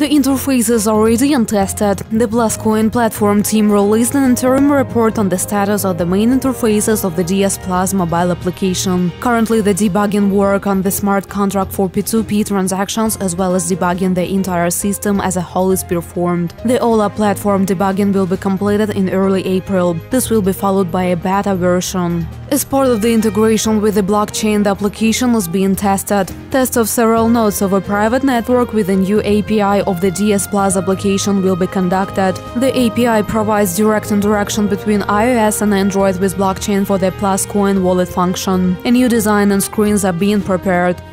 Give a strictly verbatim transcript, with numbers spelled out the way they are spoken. The interface is already untested. The PlusCoin platform team released an interim report on the status of the main interfaces of the D S Plus mobile application. Currently, the debugging work on the smart contract for P two P transactions as well as debugging the entire system as a whole is performed. The Ola platform debugging will be completed in early April. This will be followed by a beta version. As part of the integration with the blockchain, the application is being tested. Tests of several nodes of a private network with a new A P I of the D S Plus application will be conducted. The A P I provides direct interaction between iOS and Android with blockchain for the PlusCoin wallet function. A new design and screens are being prepared.